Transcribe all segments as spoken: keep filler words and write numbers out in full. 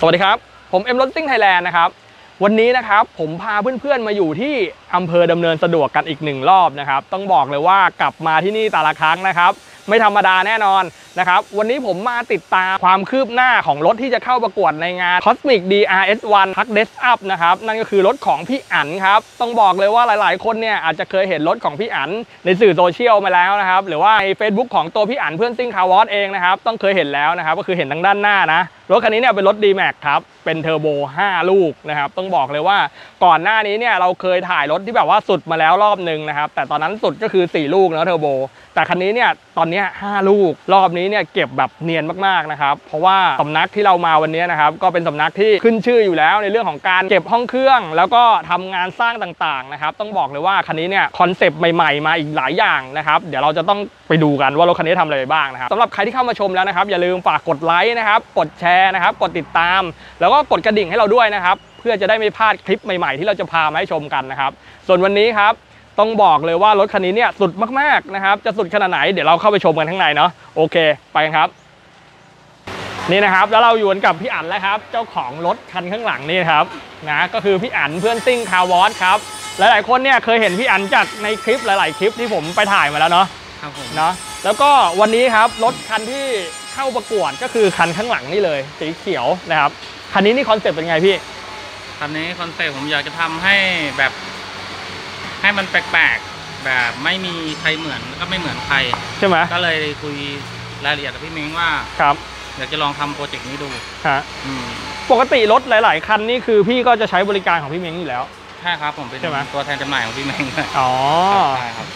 สวัสดีครับผมเอ็มรถซิ่งไทยแลนด์นะครับวันนี้นะครับผมพาเพื่อนๆมาอยู่ที่อำเภอดำเนินสะดวกกันอีกหนึ่งรอบนะครับต้องบอกเลยว่ากลับมาที่นี่แต่ละครั้งนะครับไม่ธรรมดาแน่นอนนะครับวันนี้ผมมาติดตามความคืบหน้าของรถที่จะเข้าประกวดในงาน Cosmis ดี อาร์ เอส วัน Truck Dress Up นะครับนั่นก็คือรถของพี่อั๋นครับต้องบอกเลยว่าหลายๆคนเนี่ยอาจจะเคยเห็นรถของพี่อั๋นในสื่อโซเชียลมาแล้วนะครับหรือว่าใน Facebook ของตัวพี่อั๋นเพื่อนซิ่งคาร์วอสเองนะครับต้องเคยเห็นแล้วนะครับก็คือเห็นทางด้านหน้านะรถคันนี้เนี่ยเป็นรถ ดี แม็กซ์ ครับเป็นเทอร์โบห้าลูกนะครับต้องบอกเลยว่าก่อนหน้านี้เนี่ยเราเคยถ่ายรถที่แบบว่าสุดมาแล้วรอบนึงนะครับแต่ตอนนั้นสุดก็คือสี่ลูกนะเทอร์โบแต่คันนี้เนี่ยตอนนี้ห้าลูกรอบนี้เนี่ยเก็บแบบเนียนมากๆนะครับเพราะว่าสำนักที่เรามาวันนี้นะครับก็เป็นสำนักที่ขึ้นชื่ออยู่แล้วในเรื่องของการเก็บห้องเครื่องแล้วก็ทำงานสร้างต่างๆนะครับต้องบอกเลยว่าคันนี้เนี่ยคอนเซปต์ใหม่ๆมาอีกหลายอย่างนะครับเดี๋ยวเราจะต้องไปดูกันว่ารถคันนี้ทำอะไรบ้างนะครับสำหรับใครที่เข้ามาชมแล้วนะครับอย่าลืมฝากกดไลค์นะครับกดแชร์นะครับกดติดตามแล้วก็กดกระดิ่งให้เราด้วยนะครับเพื่อจะได้ไม่พลาดคลิปใหม่ๆที่เราจะพามาให้ชมกันนะครับส่วนวันนี้ครับต้องบอกเลยว่ารถคันนี้เนี่ยสุดมากๆนะครับจะสุดขนาดไหนเดี๋ยวเราเข้าไปชมกันข้างในเนาะโอเคไปกันครับนี่นะครับแล้วเราอยู่กับพี่อั๋นแล้วครับเจ้าของรถคันข้างหลังนี่ครับนะก็คือพี่อั๋นเพื่อนซิ่งคาร์วอสครับหลายๆคนเนี่ยเคยเห็นพี่อั๋นจากในคลิปหลายๆคลิปที่ผมไปถ่ายมาแล้วเนาะครับผมเนาะแล้วก็วันนี้ครับรถคันที่เข้าประกวดก็คือคันข้างหลังนี่เลยสีเขียวนะครับคันนี้นี่คอนเซ็ปต์เป็นไงพี่คันนี้คอนเซ็ปต์ผมอยากจะทำให้แบบให้มันแปลกๆแบบไม่มีใครเหมือนก็ไม่เหมือนใครใช่ไหมก็เลยคุยรายละเอียดกับพี่เม้งว่าครับอยากจะลองทำโปรเจกต์นี้ดูฮะปกติรถหลายๆคันนี่คือพี่ก็จะใช้บริการของพี่เม้งอยู่แล้วใช่ครับผมเป็นตัวแทนจำหน่ายของพี่เม้งอ๋อ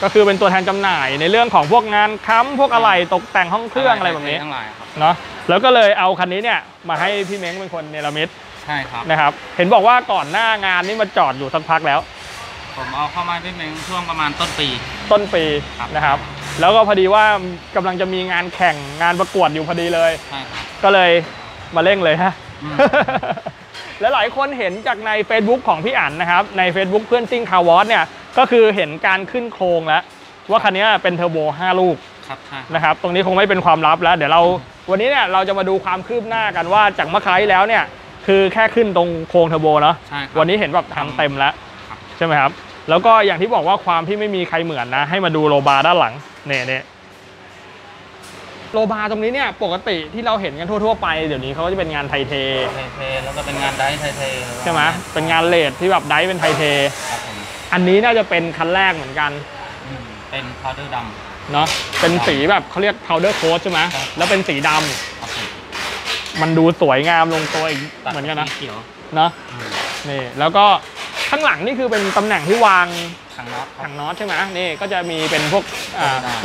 ก็คือเป็นตัวแทนจำหน่ายในเรื่องของพวกงานค้ำพวกอะไรตกแต่งห้องเครื่องอะไรแบบนี้ทั้งหลายครับเนาะแล้วก็เลยเอาคันนี้เนี่ยมาให้พี่เม้งเป็นคนเนรมิตใช่ครับนะครับเห็นบอกว่าก่อนหน้างานนี่มาจอดอยู่สักพักแล้วผมเอาเข้ามาพี่เม้งช่วงประมาณต้นปีต้นปีนะครับแล้วก็พอดีว่ากำลังจะมีงานแข่งงานประกวดอยู่พอดีเลยก็เลยมาเร่งเลยฮะและหลายคนเห็นจากใน Facebook ของพี่อั๋นนะครับใน Facebook เพื่อนซิ่งคาร์วอสเนี่ยก็คือเห็นการขึ้นโครงแล้วว่าคันนี้เป็นเทอร์โบห้าลูกนะครับตรงนี้คงไม่เป็นความลับแล้วเดี๋ยวเราวันนี้เนี่ยเราจะมาดูความคืบหน้ากันว่าจากเมื่อครั้งแล้วเนี่ยคือแค่ขึ้นตรงโครงเทอร์โบเนาะวันนี้เห็นแบบทำเต็มแล้วใช่ไหมครับแล้วก็อย่างที่บอกว่าความที่ไม่มีใครเหมือนนะให้มาดูโลบาร์ด้านหลังเนี่ยเนี่ยโลบาร์ตรงนี้เนี่ยปกติที่เราเห็นกันทั่วๆไปเดี๋ยวนี้เขาก็จะเป็นงานไทเทไทเทแล้วก็เป็นงานไดไทเทใช่ไหมเป็นงานเลดที่แบบไดเป็นไทเทอันนี้น่าจะเป็นคันแรกเหมือนกันเป็นพาวเดอร์ดำเนาะเป็นสีแบบเขาเรียกพาวเดอร์โค้ดใช่ไหมแล้วเป็นสีดำมันดูสวยงามลงตัวอีกเหมือนกันนะเนาะนี่แล้วก็ข้างหลังนี่คือเป็นตำแหน่งที่วางถังน็อตถังน็อตใช่ไหมนี่ก็จะมีเป็นพวก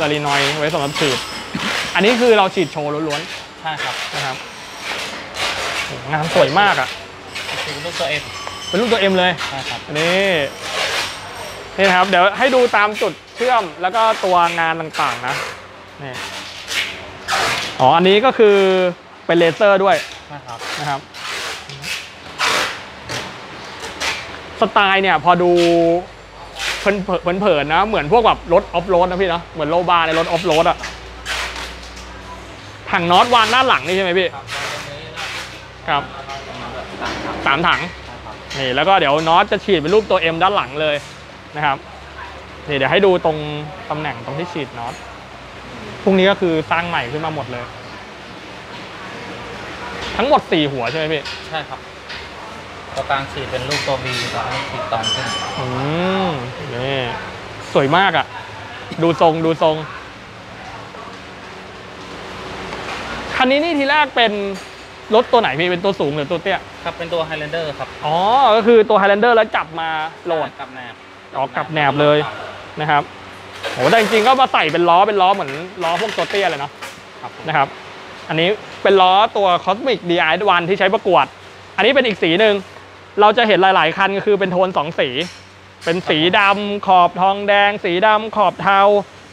ซาลีนอยไว้สำหรับฉีดอันนี้คือเราฉีดโชว์ล้วนๆใช่ครับนะครับงานสวยมากอ่ะเป็นรูปตัวเอ็มเป็นรูปตัวเอ็มเลยใช่ครับนี่นี่นะครับเดี๋ยวให้ดูตามจุดเชื่อมแล้วก็ตัวงานต่างๆนะนี่อ๋ออันนี้ก็คือเป็นเลเซอร์ด้วยใช่ครับนะครับสไตล์เนี่ยพอดูเผินๆนะเหมือนพวกแบบรถออฟโรดนะพี่เนาะเหมือนโลบาร์ในรถออฟโรดอะถังน็อตวางด้านหลังนี่ใช่ไหมพี่ครับสามถังนี่แล้วก็เดี๋ยวน็อตจะฉีดเป็นรูปตัวเอ็มด้านหลังเลยนะครับนี่เดี๋ยวให้ดูตรงตำแหน่งตรงที่ฉีดน็อตพวกนี้ก็คือสร้างใหม่ขึ้นมาหมดเลยทั้งหมดสี่หัวใช่ไหมพี่ใช่ครับตัวกลางฉีดเป็นรูปตัว B ตัวนี้ฉีดตอนขึ้นอืมนี่สวยมากอ่ะดูทรงดูทรงคันนี้นี่ทีแรกเป็นรถตัวไหนพี่เป็นตัวสูงหรือตัวเตี้ยครับเป็นตัว ไฮแลนเดอร์ ครับอ๋อก็คือตัว ไฮแลนเดอร์ แล้วจับมาโหลดกับแหนบออกกับแหนบเลยนะครับโหแต่จริงๆก็มาใส่เป็นล้อเป็นล้อเหมือนล้อพวกตัวเตี้ยเลยเนาะนะครับอันนี้เป็นล้อตัว Cosmis ดี อาร์ เอส วัน ที่ใช้ประกวดอันนี้เป็นอีกสีหนึ่งเราจะเห็นหลายๆคันก็คือเป็นโทนสองสีเป็นสีดำขอบทองแดงสีดำขอบเทา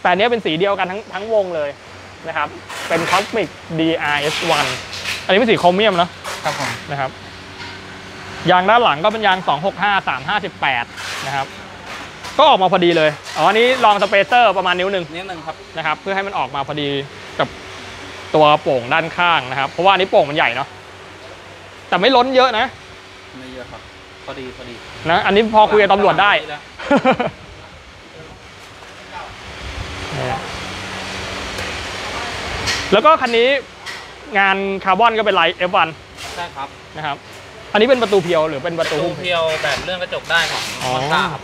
แต่เนี้ยเป็นสีเดียวกันทั้งทั้งวงเลยนะครับเป็น Cosmis ดี อาร์ เอส วัน อันนี้เป็นสีโครเมียมเนาะครับผมนะครับยางด้านหลังก็เป็นยางสองหกห้า สามห้า สิบแปดนะครับก็ออกมาพอดีเลยอ๋อนี้ลองสเปเซอร์ประมาณนิ้วหนึ่งนิ้วหนึ่งครับนะครับเพื่อให้มันออกมาพอดีกับตัวโป่งด้านข้างนะครับเพราะว่าอันนี้โป่งมันใหญ่เนาะแต่ แต่ไม่ล้นเยอะนะไม่เยอะครับพอดีพอดีนะอันนี้พอคุยกับตำรวจได้แล้วก็คันนี้งานคาร์บอนก็เป็นลาย เอฟ วัน ใช่ครับนะครับอันนี้เป็นประตูเพียวหรือเป็นประตูเพียวแบบเรื่องกระจกได้ของมอสตาครับ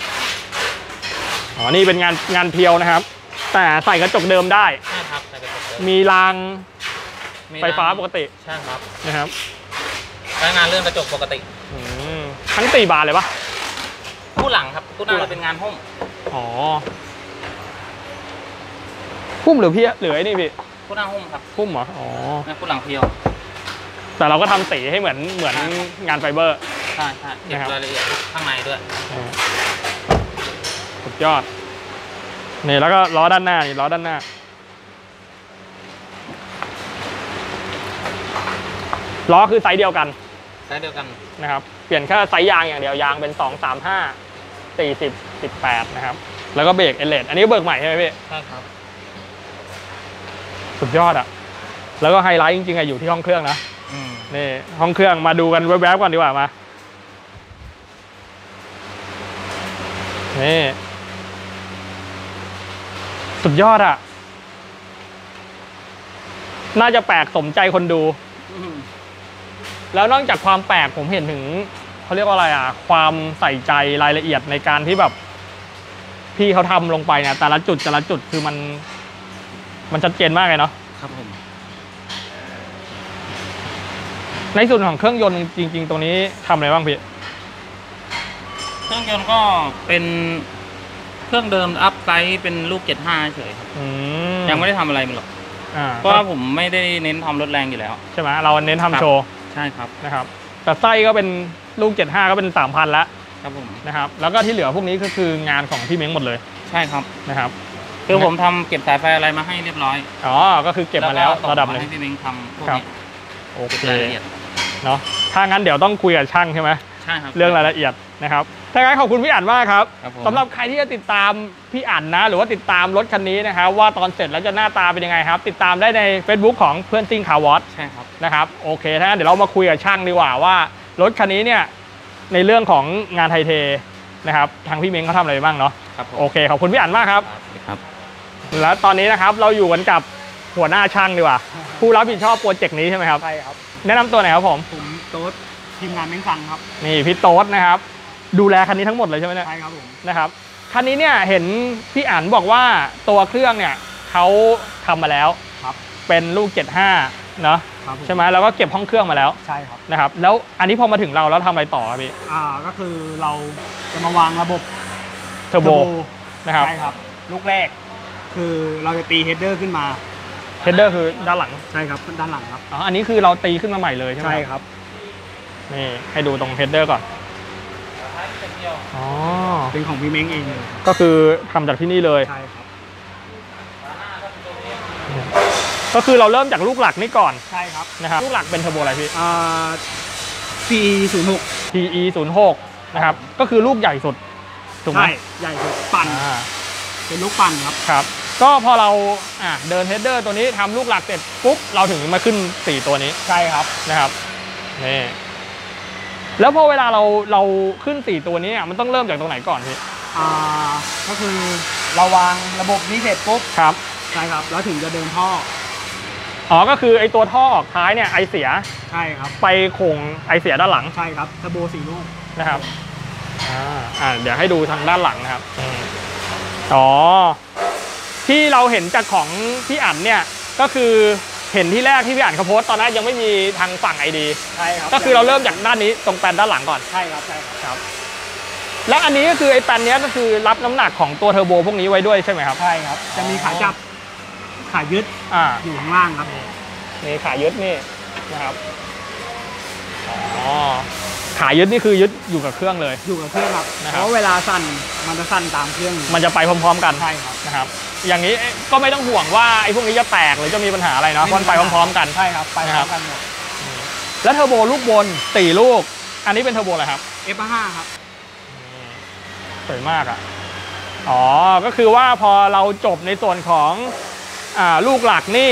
อ๋อนี่เป็นงานงานเพียวนะครับแต่ใส่กระจกเดิมได้ใช่ครับใส่กระจกเดิมมีรางไฟฟ้าปกติใช่ครับนะครับใช้งานเรื่องกระจกปกติทั้งสี่บานเลยปะคู่หลังครับคู่หน้าเราเป็นงานหุ้มอ๋อหุ้มหรือเพี้ยหรือไอ้นี่พี่คู่หน้าหุ้มครับหุ้มเหรออ๋อคู่หลังเพียวแต่เราก็ทำสีให้เหมือนเหมือนงานไฟเบอร์ใช่ใช่เก็บรายละเอียดข้างในด้วยสุดยอดนี่แล้วก็ล้อด้านหน้านี่ล้อด้านหน้าล้อคือไซส์เดียวกันไซส์เดียวกันนะครับเปลี่ยนแค่ไซส์ยางอย่างเดียวยางเป็นสอง สาม ห้า สี่ สิบ สิบแปดนะครับแล้วก็เบรกเอเลดอันนี้เบรกใหม่ใช่ไหมพี่ใช่ครับสุดยอดอ่ะแล้วก็ไฮไลท์จริงๆอะอยู่ที่ห้องเครื่องนะนี่ห้องเครื่องมาดูกันแวบๆก่อนดีกว่ามานี่สุดยอดอ่ะน่าจะแปลกสมใจคนดูแล้วนอกจากความแปลกผมเห็นถึงเขาเรียกว่าอะไรอ่ะความใส่ใจรายละเอียดในการที่แบบพี่เขาทำลงไปเนี่ยแต่ละจุดแต่ละจุดคือมันมันชัดเจนมากเลยเนาะครับผมในส่วนของเครื่องยนต์จริงๆตรงนี้ทำอะไรบ้างพี่เครื่องยนต์ก็เป็นเครื่องเดิมอัพไซส์เป็นลูกเจ็ดสิบห้าเฉยครับยังไม่ได้ทำอะไรมันหรอกเพราะว่าผมไม่ได้เน้นทำรถแรงอยู่แล้วใช่ไหมเราเน้นทำโชว์ใช่ครับนะครับแต่ไส้ก็เป็นลูกเจ็ดสิบห้าก็เป็น สามพัน แล้วครับผมนะครับแล้วก็ที่เหลือพวกนี้ก็คืองานของพี่เม้งหมดเลยใช่ครับนะครับคือผมทำเก็บสายไฟอะไรมาให้เรียบร้อยอ๋อก็คือเก็บมาแล้วระดับหนึ่งให้พี่เม้งทำพวกนี้โอเคเนาะถ้างั้นเดี๋ยวต้องคุยกับช่างใช่ไหมใช่ครับเรื่องรายละเอียดนะครับถ้างั้นขอบคุณพี่อั๋นมากครับสำหรับใครที่จะติดตามพี่อั๋นนะหรือว่าติดตามรถคันนี้นะครับว่าตอนเสร็จแล้วจะหน้าตาเป็นยังไงครับติดตามได้ใน Facebook ของเพื่อนซิ่งคาร์วอชใช่ครับนะครับโอเคถ้างั้นเดี๋ยวเรามาคุยกับช่างดีกว่าว่ารถคันนี้เนี่ยในเรื่องของงานไทเทนะครับทางพี่เม้งเขาทำอะไรบ้างเนาะโอเคขอบคุณพี่อั๋นมากครับครับแล้วตอนนี้นะครับเราอยู่กันกับหัวหน้าช่างดีกว่าผู้รับผิดชอบโปรเจกต์นี้ใช่ไหมครับใช่ครับแนะนำตัวหน่อยครับผมผมโต๊ดทีมงานเม้งซังครับนี่พี่โต๊ดนะครับดูแลคันนี้ทั้งหมดเลยใช่ไหมเนี่ยใช่ครับผมนะครับคันนี้เนี่ยเห็นพี่อั๋นบอกว่าตัวเครื่องเนี่ยเขาทำมาแล้วครับเป็นลูกเจ็ดสิบห้าเนาะใช่ไหมแล้วก็เก็บห้องเครื่องมาแล้วใช่ครับนะครับแล้วอันนี้พอมาถึงเราแล้วทำอะไรต่อครับพี่อ่าก็คือเราจะมาวางระบบเทอร์โบนะครับใช่ครับลูกแรกคือเราจะตีเฮดเดอร์ขึ้นมาเฮดเดอร์คือด้านหลังใช่ครับด้านหลังครับอ๋ออันนี้คือเราตีขึ้นมาใหม่เลยใช่ไหมใช่ครับนี่ให้ดูตรงเฮดเดอร์ก่อนอ๋อเป็นของพี่เม้งเองก็คือทำจากที่นี่เลยใช่ครับก็คือเราเริ่มจากลูกหลักนี่ก่อนใช่ครับนะครับลูกหลักเป็นเทอร์โบอะไรพี่อ่า พี อี ศูนย์ หก พี อี ศูนย์ หกนะครับก็คือลูกใหญ่สุดถูกไหมใช่ใหญ่สุดปั่นเป็นลูกปั่นครับครับก็พอเราอ่าเดินเฮดเดอร์ตัวนี้ทำลูกหลักเสร็จปุ๊บเราถึงมาขึ้นสี่ตัวนี้ใช่ครับนะครับนี่แล้วพอเวลาเราเราขึ้นสี่ตัวนี้มันต้องเริ่มจากตรงไหนก่อนพี่อ่าก็คือเราวางระบบนี้เสร็จปุ๊บครับใช่ครับแล้วถึงจะเดินท่ออ๋อก็คือไอตัวท่อออกท้ายเนี่ยไอเสียใช่ครับไปโค้งไอเสียด้านหลังใช่ครับเทอร์โบสี่ลูกนะครับอ่าอ่าเดี๋ยวให้ดูทางด้านหลังนะครับอ๋อที่เราเห็นจากของพี่อั๋นเนี่ยก็คือเห็นที่แรกที่พี่อ่านเขาโพสตอนนั้นยังไม่มีทางฝั่งไอดีใช่ครับก็คือเราเริ่มจากด้านนี้ตรงแปลนด้านหลังก่อนใช่ครับใช่ครับและอันนี้ก็คือไอแปลนนี้ก็คือรับน้ำหนักของตัวเทอร์โบพวกนี้ไว้ด้วยใช่ไหมครับใช่ครับจะมีขาจับขายึดอ่าอยู่ข้างล่างครับนี่ขายึดนี่นะครับอ๋อขายึดนี่คือยึดอยู่กับเครื่องเลยอยู่กับเครื่องครับเพราะเวลาสั่นมันจะสั่นตามเครื่องมันจะไปพร้อมๆกันใช่ครับนะครับอย่างนี้ก็ไม่ต้องห่วงว่าไอ้พวกนี้จะแตกหรือจะมีปัญหาอะไรเนาะมันไปพร้อมๆกันใช่ครับไปพร้อมกันหมดแล้วเทอร์โบลูกบนสี่ลูกอันนี้เป็นเทอร์โบอะไรครับ เอฟ ห้า ครับสวยมากอ่ะอ๋อก็คือว่าพอเราจบในส่วนของลูกหลักนี่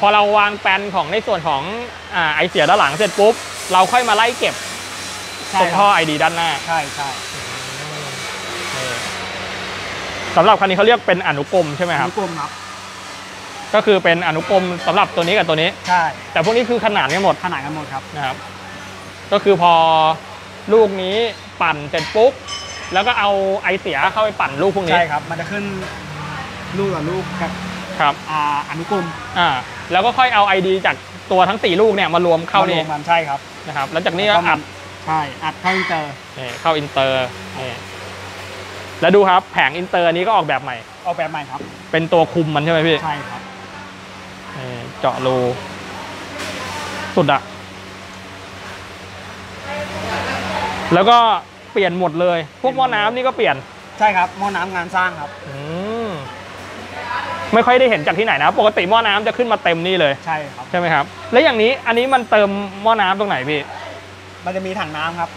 พอเราวางแปลนของในส่วนของอไอเสียด้านหลังเสร็จปุ๊บเราค่อยมาไล่เก็บตรงท่อไอดีด้านหน้าใช่ใช่สำหรับคันนี้เขาเรียกเป็นอนุกรมใช่ไหมครับอนุกรมครับก็คือเป็นอนุกรมสำหรับตัวนี้กับตัวนี้ใช่แต่พวกนี้คือขนาดกันหมดขนาดกันหมดครับนะครับก็คือพอลูกนี้ปั่นเสร็จปุ๊บแล้วก็เอาไอเสียเข้าไปปั่นลูกพวกนี้ใช่ครับมันจะขึ้นลูกกับลูกกับครับอนุกรมอ่าแล้วก็ค่อยเอาไอดีจากตัวทั้งสี่ลูกเนี่ยมารวมเข้านี่มันใช่ครับนะครับแล้วจากนี้ก็อัดใช่อัดเข้าอินเตอร์เข้าอินเตอร์แล้วดูครับแผงอินเตอร์นี้ก็ออกแบบใหม่ออกแบบใหม่ครับเป็นตัวคุมมันใช่ไหมพี่ใช่ครับเจาะรูสุดอะแล้วก็เปลี่ยนหมดเลยพวกหม้อน้ำนี่ก็เปลี่ยนใช่ครับหม้อน้ำงานสร้างครับอืมไม่ค่อยได้เห็นจากที่ไหนนะปกติหม้อน้ำจะขึ้นมาเต็มนี่เลยใช่ครับใช่ไหมครับแล้วอย่างนี้อันนี้มันเติมหม้อน้ำตรงไหนพี่มันจะมีถังน้ำครับ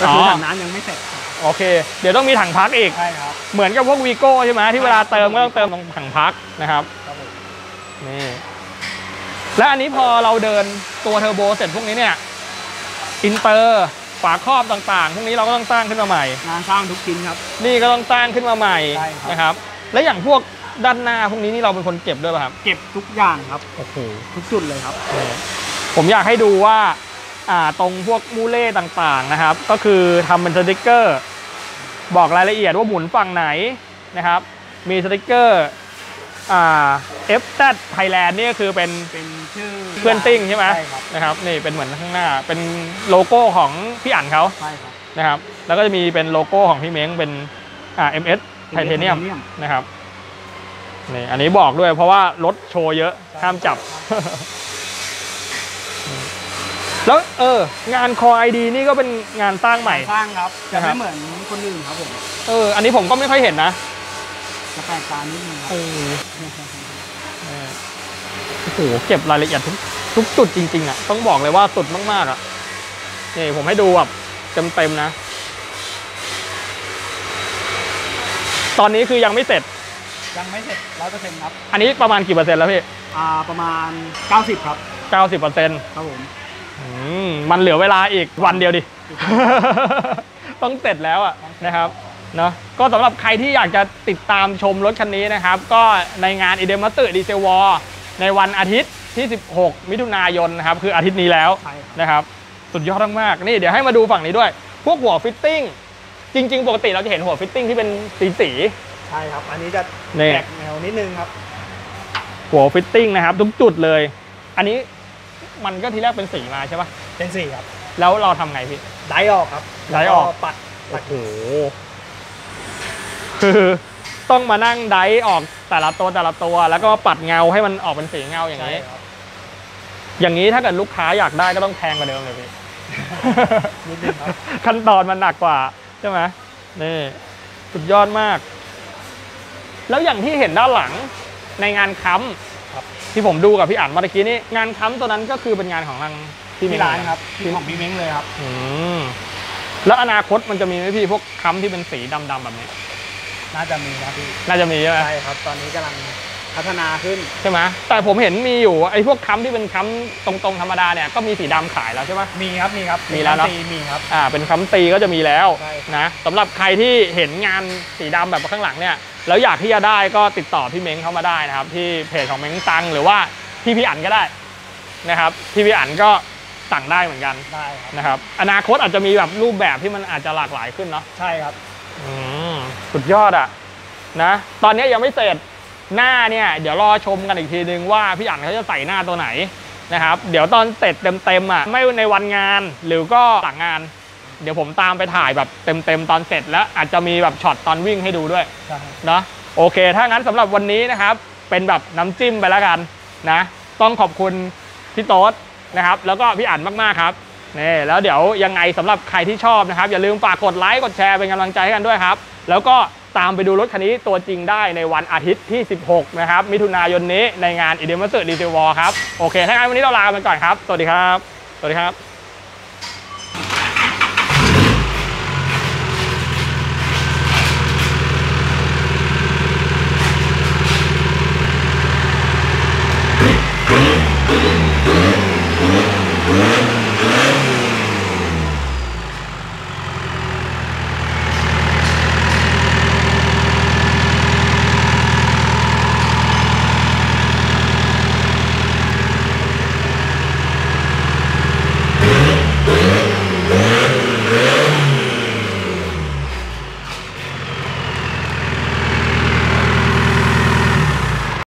ก็คือถังน้ำยังไม่เสร็จโอเคเดี๋ยวต้องมีถังพักอีกใช่ครับเหมือนกับพวกวีโก้ใช่ไหมที่เวลาเติมก็ต้องเติมตรงถังพักนะครับนี่และอันนี้พอเราเดินตัวเทอร์โบเสร็จพวกนี้เนี่ยอินเตอร์ฝาครอบต่างๆพวกนี้เราก็ต้องสร้างขึ้นมาใหม่งานสร้างทุกชิ้นครับนี่ก็ต้องสร้างขึ้นมาใหม่นะครับและอย่างพวกด้านหน้าพวกนี้นี่เราเป็นคนเก็บด้วยป่ะครับเก็บทุกอย่างครับโอ้โหทุกจุดเลยครับผมอยากให้ดูว่าตรงพวกมูเล่ต่างๆนะครับก็คือทำเป็นสติกเกอร์บอกรายละเอียดว่าหมุนฝั่งไหนนะครับมีสติกเกอร์เอฟ แซด Thailand นี่ก็คือเป็นเป็นชื่อเพื่อนติ้งใช่ไหมนะครับนี่เป็นเหมือนข้างหน้าเป็นโลโก้ของพี่อั๋นเขาใช่ครับนะครับแล้วก็จะมีเป็นโลโก้ของพี่เม้งเป็นอ่า เอ็ม เอส Titanium นะครับนี่อันนี้บอกด้วยเพราะว่ารถโชว์เยอะห้ามจับแล้วเอองานคอไอดีนี่ก็เป็นงานสร้างใหม่สร้างครับจะไม่เหมือนคนอื่นครับผมเอออันนี้ผมก็ไม่ค่อยเห็นนะจะแตกต่างนิดนึงครับโอ้โหเก็บรายละเอียดทุกจุดจริงๆอ่ะต้องบอกเลยว่าสุดมากๆอ่ะนี่ผมให้ดูแบบเต็มๆนะตอนนี้คือยังไม่เสร็จยังไม่เสร็จร้อยเปอร์เซ็นต์ครับอันนี้ประมาณกี่เปอร์เซ็นต์แล้วพี่อ่าประมาณเก้าสิบครับเก้าสิบเปอร์เซ็นต์ครับผมมันเหลือเวลาอีกวันเดียวดิต้องเสร็จแล้วอ่ะนะครับเนาะก็สำหรับใครที่อยากจะติดตามชมรถคันนี้นะครับก็ในงานอีเดมัสเตอร์ดีเซลวอร์ในวันอาทิตย์ที่สิบหกมิถุนายนนะครับคืออาทิตย์นี้แล้วนะครับสุดยอดมากๆนี่เดี๋ยวให้มาดูฝั่งนี้ด้วยพวกหัวฟิตติ้งจริงๆปกติเราจะเห็นหัวฟิตติ้งที่เป็นสีสีใช่ครับอันนี้จะแตกแนวนิดนึงครับหัวฟิตติ้งนะครับทุกจุดเลยอันนี้มันก็ทีแรกเป็นสีมาใช่ปะเป็นสีครับแล้วเราทำไงพี่ไดออกครับไดออกปัดโอ้โหคือต้องมานั่งไดออกแต่ละตัวแต่ละตัวแล้วก็ปัดเงาให้มันออกเป็นสีเงาอย่างนี้อย่างนี้ถ้าเกิดลูกค้าอยากได้ก็ต้องแพงกว่าเดิมเลยพี่นิดนึงครับขั้นตอนมันหนักกว่าใช่ไหมนี่สุดยอดมากแล้วอย่างที่เห็นด้านหลังในงานค้ำที่ผมดูกับพี่อั๋นเมื่อกี้นี้งานค้ำตัวนั้นก็คือเป็นงานของทางที่ร้านครับที่ของพี่เม้งเลยครับอืมแล้วอนาคตมันจะมีไหมพี่พวกค้ำที่เป็นสีดำๆแบบนี้น่าจะมีครับพี่น่าจะมีใช่ไหมใช่ครับตอนนี้กำลังพัฒนาขึ้นใช่ไหมแต่ผมเห็นมีอยู่ไอ้พวกค้ำที่เป็นค้ำตรงๆธรรมดาเนี่ยก็มีสีดำขายแล้วใช่ไหมมีครับมีครับมีแล้วเนาะมีครับอ่าเป็นค้ำตีก็จะมีแล้วนะสำหรับใครที่เห็นงานสีดำแบบข้างหลังเนี่ยแล้วอยากที่จะได้ก็ติดต่อพี่เม้งเข้ามาได้นะครับที่เพจของเม้งตังหรือว่าพี่พี่อั๋นก็ได้นะครับพี่พี่อั๋นก็สั่งได้เหมือนกันได้นะครับอนาคตอาจจะมีแบบรูปแบบที่มันอาจจะหลากหลายขึ้นเนาะใช่ครับอืมสุดยอดอ่ะนะตอนนี้ยังไม่เสร็จหน้าเนี่ยเดี๋ยวรอชมกันอีกทีนึงว่าพี่อั๋นเขาจะใส่หน้าตัวไหนนะครับเดี๋ยวตอนเสร็จเต็มๆอ่ะไม่ในวันงานหรือก็หลังงานเดี๋ยวผมตามไปถ่ายแบบเต็มๆตอนเสร็จแล้วอาจจะมีแบบช็อตตอนวิ่งให้ดูด้วยเนาะโอเคถ้างั้นสำหรับวันนี้นะครับเป็นแบบน้ำจิ้มไปแล้วกันนะต้องขอบคุณพี่โต๊ดนะครับแล้วก็พี่อั๋นมากๆครับนี่แล้วเดี๋ยวยังไงสำหรับใครที่ชอบนะครับอย่าลืมฝากกดไลค์กดแชร์เป็นกำลังใจให้กันด้วยครับแล้วก็ตามไปดูรถคันนี้ตัวจริงได้ในวันอาทิตย์ที่สิบหกนะครับมิถุนายนนี้ในงานอีเดมัสเตอร์ดีเซลวอร์ครับโอเคถ้างั้นวันนี้เราลาไปก่อนครับสวัสดีครับสวัสดีครับ